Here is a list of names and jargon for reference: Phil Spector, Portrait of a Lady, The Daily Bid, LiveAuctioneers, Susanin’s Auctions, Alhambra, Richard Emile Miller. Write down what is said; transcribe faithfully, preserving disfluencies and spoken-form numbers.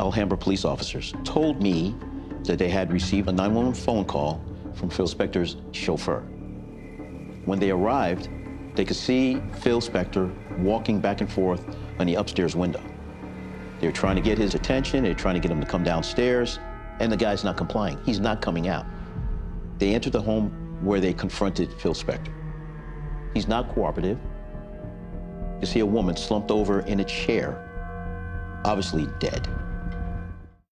Alhambra police officers told me that they had received a nine one one phone call from Phil Spector's chauffeur. When they arrived, they could see Phil Spector walking back and forth on the upstairs window. They were trying to get his attention, they were trying to get him to come downstairs, and the guy's not complying. He's not coming out. They entered the home where they confronted Phil Spector. He's not cooperative. You see a woman slumped over in a chair, obviously dead.